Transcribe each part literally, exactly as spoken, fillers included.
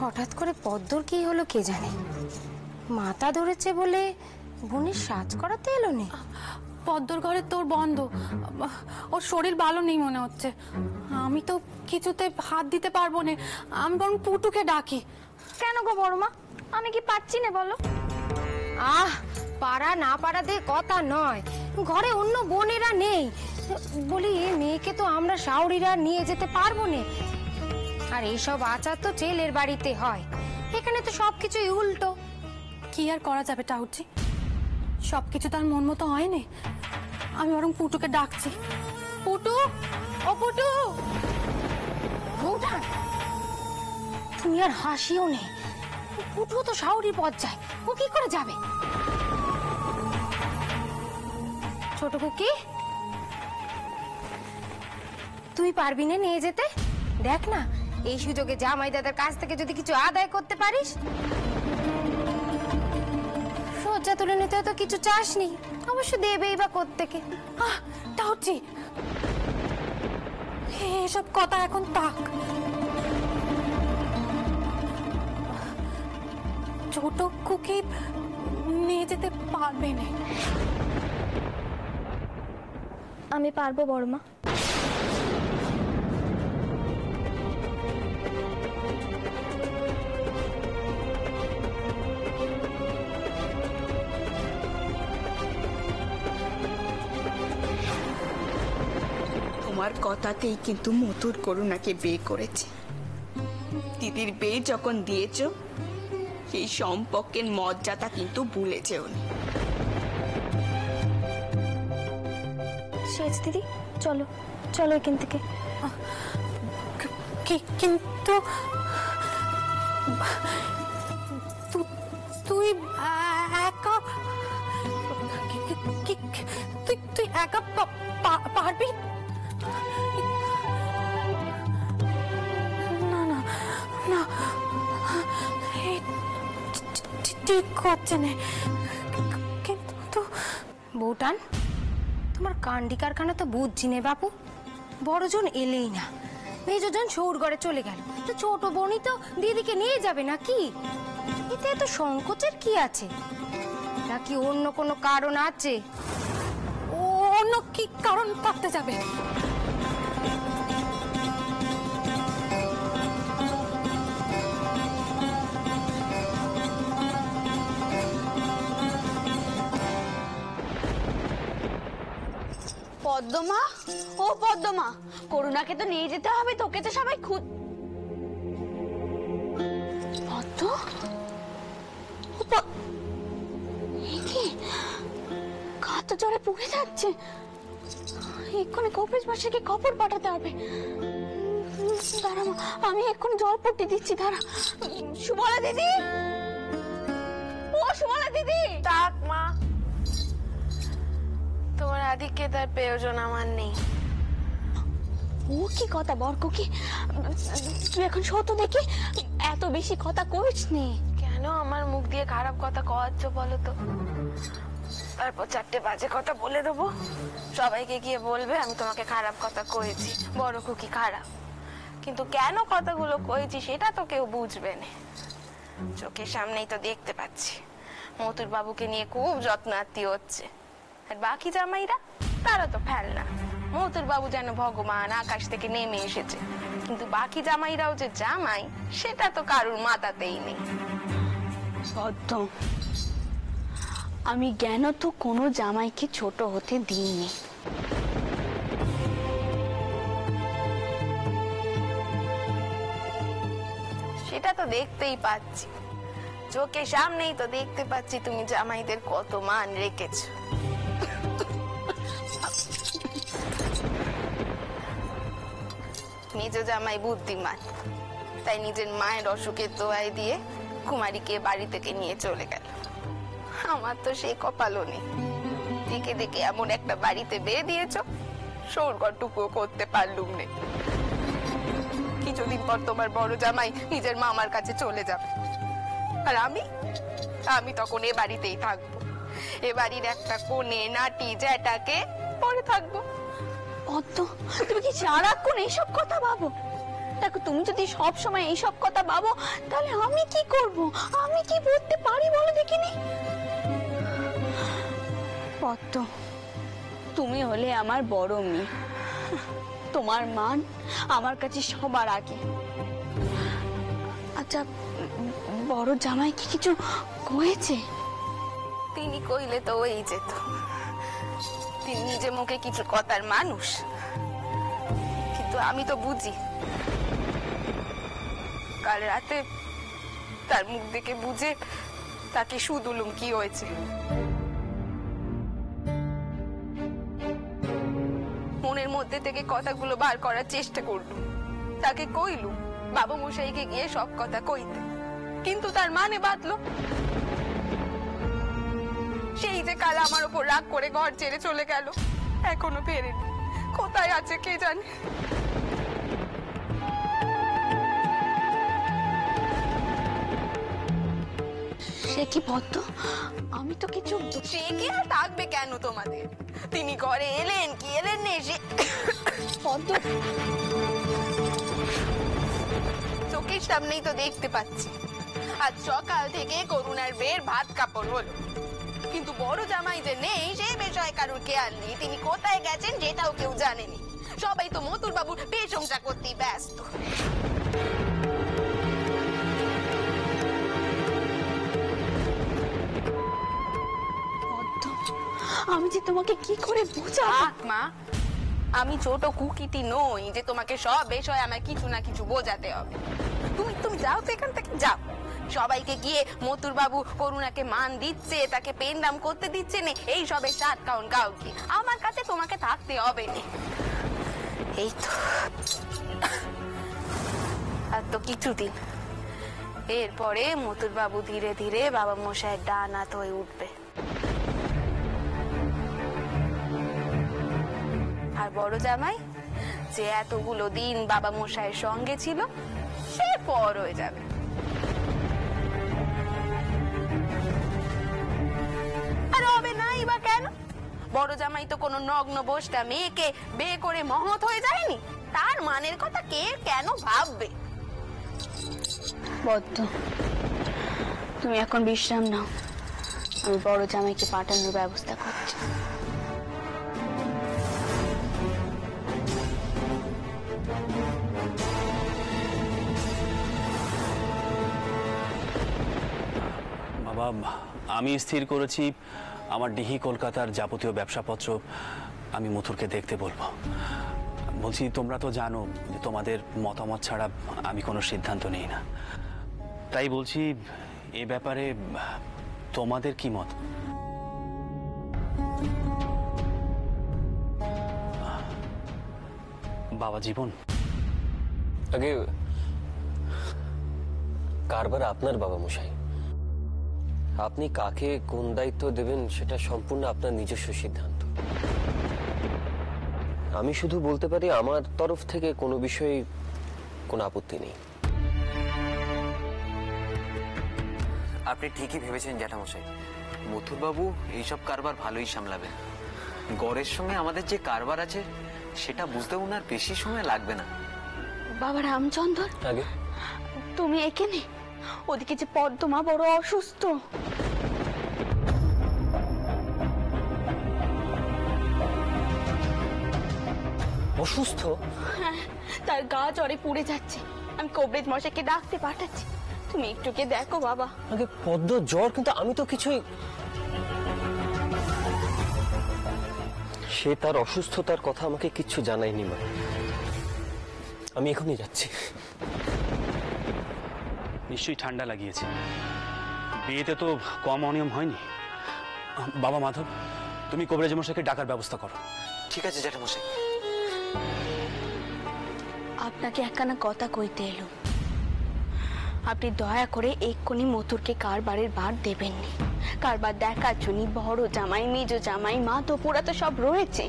হঠাৎ করে পদ্মর কি হলো কে জানে, মাথা ধরেছে বলে বোনের সাজ করাতে এলো নে। পদ্মর ঘরে তোর বন্ধ, ওর শরীর ভালো নেই মনে হচ্ছে। আমি তো কিছুতে হাত দিতে পারবো না, আমি বরং পুটুকে ডাকি। কেন গো বড় মা, আমি কি পাচ্ছি না বলো? আহ, পারা না পারাতে কথা নয়, ঘরে অন্য বোনেরা নেই বলি এই মেয়েকে তো আমরা শাওরিরা নিয়ে যেতে পারবো না। আর এইসব আচার তো ছেলের বাড়িতে হয়, এখানে তো সবকিছুই উল্টো। কি আর করা যাবে টাউজি, সবকিছু তার মন মতো হয়নি। আমি বরং পুটুকে ডাকছি। পুটু, ও পুটু, বউঠান তুমি আর হাসিও নেই। পুটু তো শাওরির পথ যায়, ও কি করে যাবে? ছোট কুকি, তুই পারবি না নিয়ে যেতে? দেখ না এই সুযোগে জামাই দাদার কাছ থেকে যদি কিছু আদায় করতে পারিস। সজ্জা তুলে নিতে তো কিছু চাসনি, অবশ্য দেবেই বা কোত্থেকে। আহ টাউজি, এসব কথা এখন থাক। ছোট কুকি নিয়ে যেতে পারবে না। আমি পারবো বড় মা। আমার কথাতেই কিন্তু মথুর করুণাকে বিয়ে করেছে। দিদির বিয়ে যখন দিয়েছ সেই সম্পর্কের মর্যাদা কিন্তু ভুলেছে উনি। শেষ দিদি, চলো চলো এখান থেকে। কিন্তু তুই একা তুই একা পারবি না? না না, ঠিক হচ্ছে না। কিন্তু বউটান, তোমার কান্ডি কারখানা তো বুঝছি নে বাপু। বড়জন এলেই না, মেজজন শহরগড়ে চলে গেল, তো ছোট বোনই তো দিদিকে নিয়ে যাবে নাকি? এতে এত সংকোচের কি আছে? নাকি অন্য কোনো কারণ আছে? অন্য কি কারণ থাকতে যাবে? পদ্মা, ও পদ্মা, করুণাকে তো নিয়ে যেতে হবে, তোকে তো সবাই খুঁজ। পদ্ম, কাত তো জলে পুড়ে যাচ্ছে, এক্ষুনি কপিস বাসাকে খবর পাঠাতে হবে। দাঁড়া মা, আমি এক্ষুনি জল পট্টি দিচ্ছি, দাঁড়া। সুবলা দিদি, ও সুবলা দিদি। ডাক মা, তোমার আদিকে তার প্রয়োজন আমার নেই। ও কি কথা বরকো, কি তুই এখন শত দেখি এত বেশি কথা কইস নি কেন? আমার মুখ দিয়ে খারাপ কথা কওয়াচ্ছ বলো তো? তারপর চারটে বাজে কথা বলে দেবো, সবাইকে গিয়ে বলবে আমি তোমাকে খারাপ কথা কয়েছি। বড় খুকি খারাপ, কিন্তু কেন কথাগুলো কয়েছি সেটা তো কেউ বুঝবে না। চোখের সামনেই তো দেখতে পাচ্ছি মথুর বাবুকে নিয়ে খুব যত্ন আত্তি হচ্ছে, আর বাকি জামাইরা তারা তো ফেলনা। মথুর বাবু যেন ভগবান আকাশ থেকে নেমে এসেছে, কিন্তু বাকি জামাইরাও যে জামাই সেটা তো কারুর মাথাতেই নেই। আমি জ্ঞান তো কোনো জামাইকে ছোট হতে দিইনি। সেটা তো দেখতেই পাচ্ছি, চোখের সামনেই তো দেখতে পাচ্ছি তুমি জামাইদের কত মান রেখেছো। নিজ জামাই বুদ্ধিমান, তাই নিজের মায়ের অসুখের দোয়ায় দিয়ে কুমারীকে বাড়ি থেকে নিয়ে চলে গেল। আমার তো সেই কপালও নেই, দেখে দেখে এমন একটা বাড়িতে বেয়ে দিয়েছ সৌরগটুকু করতে পারলুম না। কিছুদিন পর তোমার বড় জামাই নিজের মামার কাছে চলে যাবে, আর আমি আমি তখন এ বাড়িতেই থাকবো। এ বাড়ির একটা কোণে নাটি জ্যাটাকে পড়ে থাকবো। অত তুমি কি সারাক্ষণ এইসব কথা ভাবো? দেখো তুমি যদি সব সময় এইসব কথা ভাবো তাহলে আমি কি করব, আমি কি বলতে পারি বলো দেখিনি। পদ্ম, তুমি হলে আমার বড় মেয়ে, তোমার মান আমার কাছে সবার আগে। আচ্ছা বড় জামাই কি কিছু কয়েছে? তিনি কইলে তো ওই যেত, তিনি নিজে মুখে কিছু কথার মানুষ, কিন্তু আমি তো বুঝি। কাল রাতে তার মুখ দেখে বুঝে তাকে সুদুলুম কি হয়েছে। মনের মধ্যে থেকে কথাগুলো বার করার চেষ্টা করলুম, তাকে কইলুম বাবু মশাইকে গিয়ে সব কথা কইতে, কিন্তু তার মানে বাঁধলো। সেই যে কাল আমার উপর রাগ করে ঘর ছেড়ে চলে গেল, এখনো ফেরেনি, কোথায় আছে কে জানে। সে কি বলতো, আমি তো কিছু সে কি আর থাকবে কেন তোমাদের, তিনি ঘরে এলেন কি এলেন না এসে চোখের সামনেই তো দেখতে পাচ্ছি। আজ সকাল থেকে করুণার বের ভাত কাপড় হলো, কিন্তু বড় জামাই যে নেই সেই বিষয়ে কারুর খেয়াল নেই, তিনি কোথায় গেছেন যেটাও কেউ জানেনি। সবাই তো মথুর বাবুর প্রশংসা করতেই ব্যস্ত। আমি যে তোমাকে কি করে বোঝাই আত্মা, আমি ছোট কুকিটি নই যে তোমাকে সব বিষয়ে আমার কিছু না কিছু বোঝাতে হবে। তুমি তুমি যাও তো এখান থেকে, যাও। সবাইকে গিয়ে মথুর বাবু করুণাকে মান দিচ্ছে, তাকে পেন দাম করতে দিচ্ছে না, এই সবে সাত কাউন কাউকে আমার কাছে তোমাকে থাকতে হবে না। এই তো আর তো কিছুদিন, এরপরে মথুর বাবু ধীরে ধীরে বাবা মশাইয়ের ডান হাত হয়ে উঠবে, আর বড় জামাই যে এতগুলো দিন বাবা মশাইয়ের সঙ্গে ছিল সে পর হয়ে যাবে। আর হবে না বা কেন, বড় জামাই তো কোনো নগ্ন বসটা মেয়েকে বিয়ে করে মহৎ হয়ে যায়নি, তার মানের কথা কে কেন ভাববে। বদ্ধ, তুমি এখন বিশ্রাম নাও, আমি বড় জামাইকে পাঠানোর ব্যবস্থা করছি। আমি স্থির করেছি আমার ডিহি কলকাতার যাবতীয় ব্যবসাপত্র আমি মথুরকে দেখতে বলবো। বলছি তোমরা তো জানো যে তোমাদের মতামত ছাড়া আমি কোনো সিদ্ধান্ত নিই না, তাই বলছি এ ব্যাপারে তোমাদের কি মত? বাবা জীবন, আগে কারবার আপনার বাবা মশাই, আপনি কাকে কোন দায়িত্ব দেবেন সেটা সম্পূর্ণ আপনার নিজস্ব সিদ্ধান্ত। আমি শুধু বলতে পারি আমার তরফ থেকে কোনো বিষয়ে কোনো আপত্তি নেই। আপনি ঠিকই ভেবেছেন জ্যাঠামশাই, মথুরবাবু এইসব কারবার ভালোই সামলাবে। গড়ের সঙ্গে আমাদের যে কারবার আছে সেটা বুঝতে ওনার বেশি সময় লাগবে না। বাবা রামচন্দ্র, আগে তুমি এখানে, ওদিকে যে পদ্মা বড় অসুস্থ। অসুস্থ? হ্যাঁ, তার গা জ্বরে পুড়ে যাচ্ছে। আমি কবরেজ মশাইকে ডাকতে পাঠাচ্ছি, তুমি একটু কে দেখো বাবা। আগে পদ্ম জ্বর, কিন্তু আমি তো কিছুই, সে তার অসুস্থতার কথা আমাকে কিচ্ছু জানায়নি মা, আমি এখনই যাচ্ছি। নিশ্চয়ই ঠান্ডা লাগিয়েছে, বিয়েতে তো কম অনিয়ম হয়নি। বাবা মাধব, তুমি কবরেজ মশাইকে ডাকার ব্যবস্থা করো। ঠিক আছে জ্যাঠামশাই। আপনাকে একখানা কথা কইতে এলো, আপনি দয়া করে এক্ষুনি মথুরকে কারবারের ভার দেবেননি। কারবার দেখার জন্য বড় জামাই, মেজ জামাই, মা তো পুরা তো সব রয়েছে,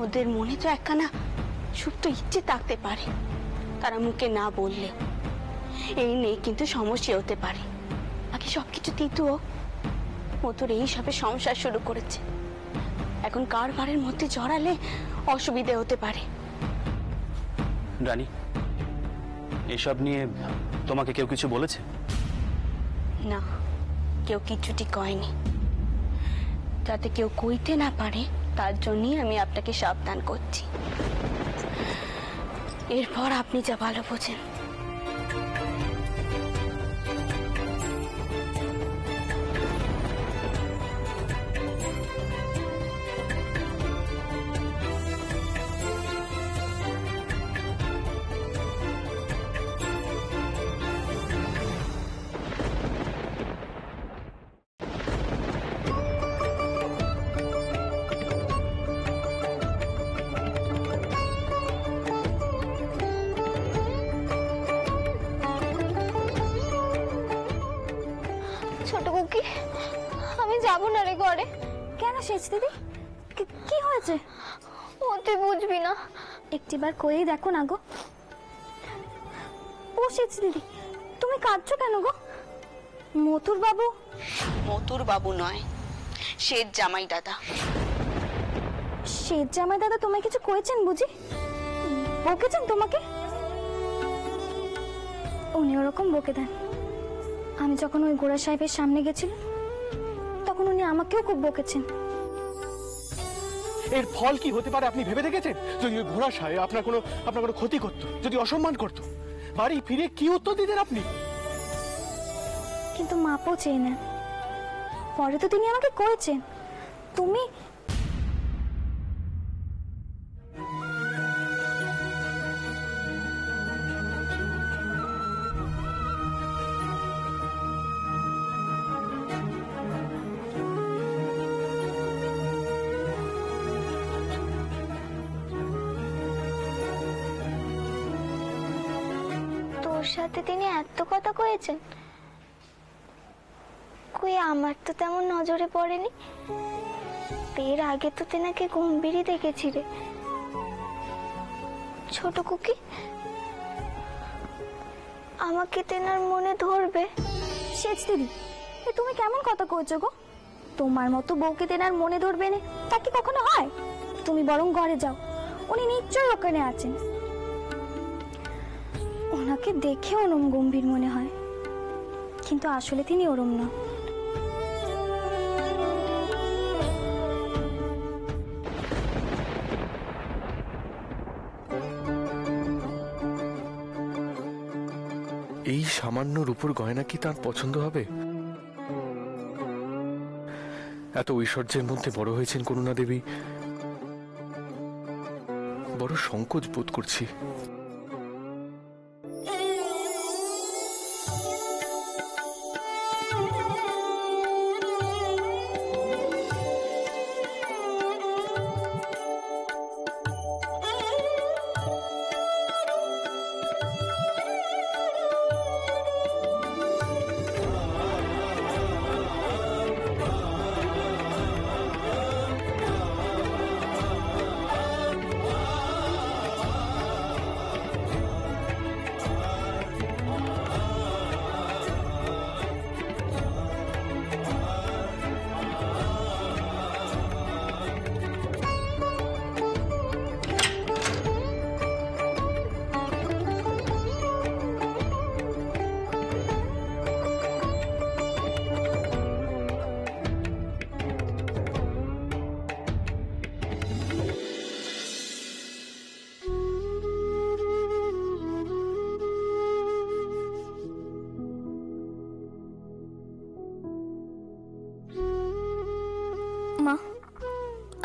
ওদের মনে তো একখানা সুপ্ত ইচ্ছে থাকতে পারে, তারা মুখে না বললে এই নেই কিন্তু সমস্যা হতে পারে। আগে সবকিছু তিতুও মথুর এই সবে সংসার শুরু করেছে, এখন কারবারের মধ্যে জড়ালে অসুবিধা হতে পারে। রানী, এসব নিয়ে তোমাকে কেউ কিছু বলেছে? না, কেউ কিছুটি কয়নি। যাতে কেউ কইতে না পারে তার জন্যই আমি আপনাকে সাবধান করছি। এরপর আপনি যা ভালো বোঝেন। দেখো না গো দিদি, তুমি কাঁদছো কেন গো? মথুর বাবু মথুর বাবু নয়, শেঠ জামাই দাদা। শেঠ জামাই দাদা তোমায় কিছু কইছেন বুঝি? বকেছেন তোমাকে? উনি ওরকম বকে দেন। আমি যখন ওই গোড়া সাহেবের সামনে গেছিলাম তখন উনি আমাকেও খুব বকেছেন। এর ফল কি হতে পারে আপনি ভেবে দেখেছেন? যদি ওই ঘোড়া সাহেব আপনার কোনো আপনার কোনো ক্ষতি করত, যদি অসম্মান করত, বাড়ি ফিরে কি উত্তর দিতেন আপনি? কিন্তু মাপও চেয়ে নেন। পরে তো তিনি আমাকে কইছেন, তুমি সাথে তিনি এত কথা কয়েছেন, কই আমার তো তেমন নজরে পড়েনি। এর আগে তো তেনাকে গম্ভীরই দেখেছি রে ছোট কুকি। আমাকে তেনার মনে ধরবে? শেষ দিদি, তুমি কেমন কথা কইছো গো? তোমার মতো বউকে তেনার মনে ধরবে না তা কি কখনো হয়? তুমি বরং ঘরে যাও, উনি নিশ্চয়ই ওখানে আছেন। ওনাকে দেখে ওরম গম্ভীর মনে হয়, কিন্তু আসলে তিনি ওরম না। এই সামান্য রূপোর গয়না কি তার পছন্দ হবে? এত ঐশ্বর্যের মধ্যে বড় হয়েছেন করুণা দেবী, বড় সংকোচ বোধ করছি।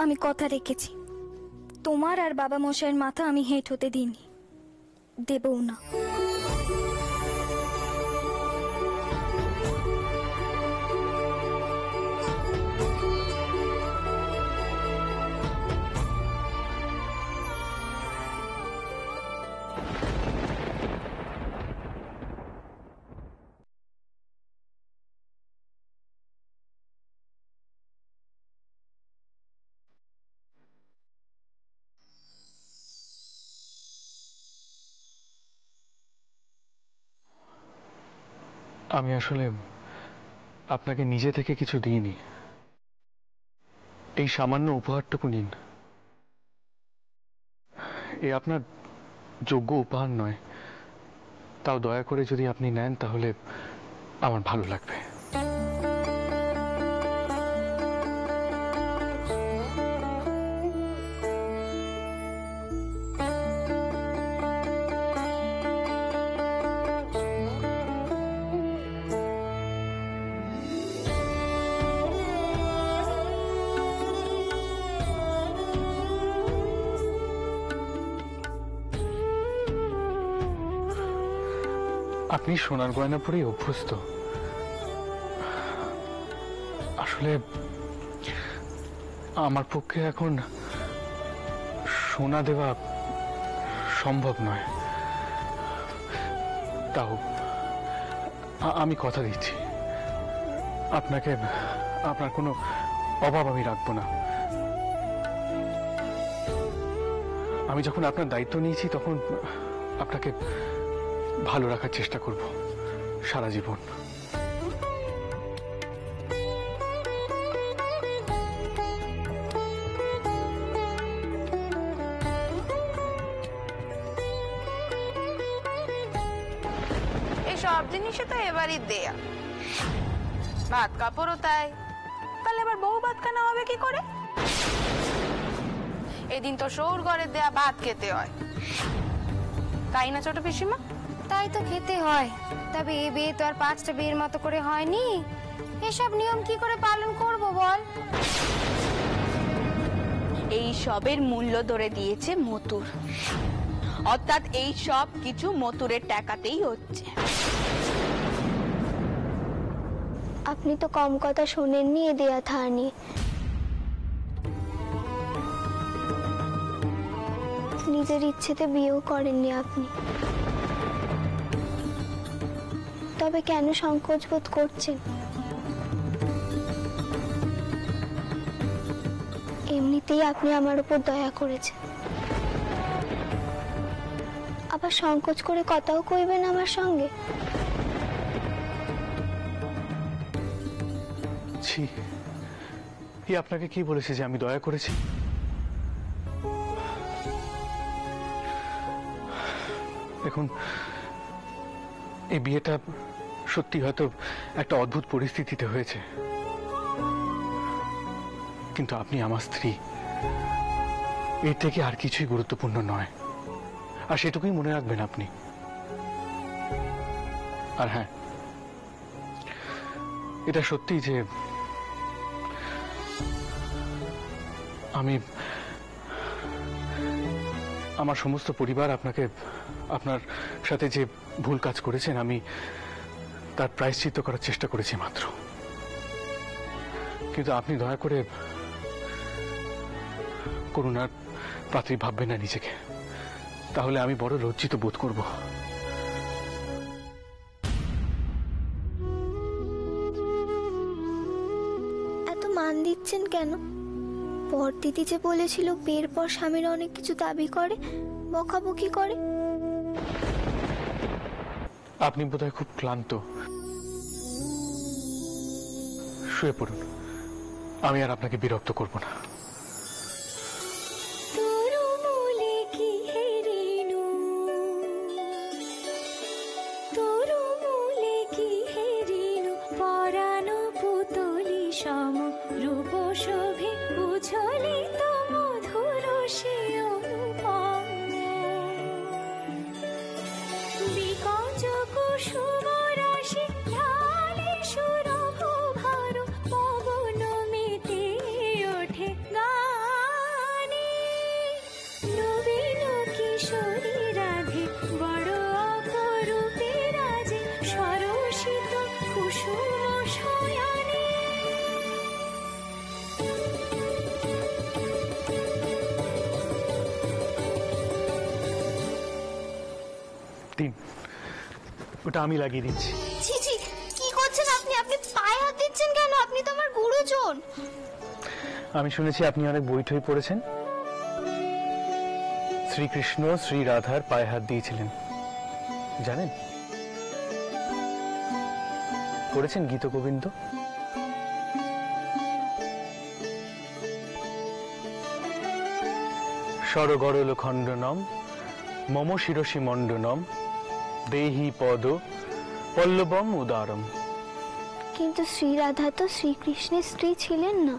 আমি কথা রেখেছি, তোমার আর বাবা মশাইয়ের মাথা আমি হেঁট হতে দিইনি, দেবও না। আমি আসলে আপনাকে নিজে থেকে কিছু দিইনি, এই সামান্য উপহারটুকু নিন। এ আপনার যোগ্য উপহার নয়, তাও দয়া করে যদি আপনি নেন তাহলে আমার ভালো লাগবে। আপনি সোনার গয়না পরেই অভ্যস্ত। আসলে আমার পক্ষে এখন সোনা দেওয়া সম্ভব নয়, তাও আমি কথা দিচ্ছি আপনাকে আপনার কোনো অভাব আমি রাখবো না। আমি যখন আপনার দায়িত্ব নিয়েছি তখন আপনাকে ভালো রাখার চেষ্টা করব সারা জীবন। এইসব জিনিসে তো এবারই দেয়া ভাত কাপড়ও তাই, তাহলে আবার বউ ভাত খানা হবে কি করে? এদিন তো সৌর ঘরের দেয়া ভাত খেতে হয়, তাই না ছোট পিসিমা? তাই তো খেতে হয়, তবে এ বিয়ে তো আর পাঁচটা বিয়ের মতো করে হয়নি। এসব নিয়ম কি করে পালন করব বল? এই সবের মূল্য ধরে দিয়েছে মথুর, অর্থাৎ এই সব কিছু মথুরের টাকাতেই হচ্ছে। আপনি তো কম কথা শোনেননি এ দেয়া থানি। নিজের ইচ্ছেতে বিয়েও করেননি আপনি, তবে কেন সংকোচ বোধ করছেন? এমনিতেই আপনি আমার উপর দয়া করেছেন, আবার সংকোচ করে কথাও কইবেন আমার সঙ্গে? ছি, এই আপনাকে কি বলেছে যে আমি দয়া করেছি? দেখুন, এই বিয়েটা সত্যি হয়তো একটা অদ্ভুত পরিস্থিতিতে হয়েছে, কিন্তু আপনি আমার স্ত্রী, এর থেকে আর কিছুই গুরুত্বপূর্ণ নয়, আর সেটুকুই মনে রাখবেন আপনি। আর হ্যাঁ, এটা সত্যি যে আমি আমার সমস্ত পরিবার আপনাকে আপনার সাথে যে ভুল কাজ করেছেন আমি তার প্রায়শ্চিত্ত করার চেষ্টা করেছি মাত্র, কিন্তু আপনি দয়া করে করুণার পাত্রী ভাববেন না নিজেকে, তাহলে আমি বড় লজ্জিত বোধ করব। এত মান দিচ্ছেন কেন? পর দিদি যে বলেছিল বিয়ের পর স্বামীরা অনেক কিছু দাবি করে, বকাবকি করে। আপনি বোধহয় খুব ক্লান্ত, শুয়ে পড়ুন, আমি আর আপনাকে বিরক্ত করব না। ওটা আমি লাগিয়ে দিচ্ছি। ছি ছি, কি করছেন আপনি? আপনি পায়ে হাত দিচ্ছেন কেন? আপনি তো আমার গুরুজন। আমি শুনেছি আপনি অনেক বইটই পড়েছেন, শ্রীকৃষ্ণ শ্রী রাধার পায়ে হাত দিয়েছিলেন জানেন? পড়েছেন গীত গোবিন্দ? সরগরল খণ্ডনম মম শিরসি মণ্ডনম দেহি পদ পল্লবম উদারম। কিন্তু শ্রী রাধা তো শ্রীকৃষ্ণের স্ত্রী ছিলেন না।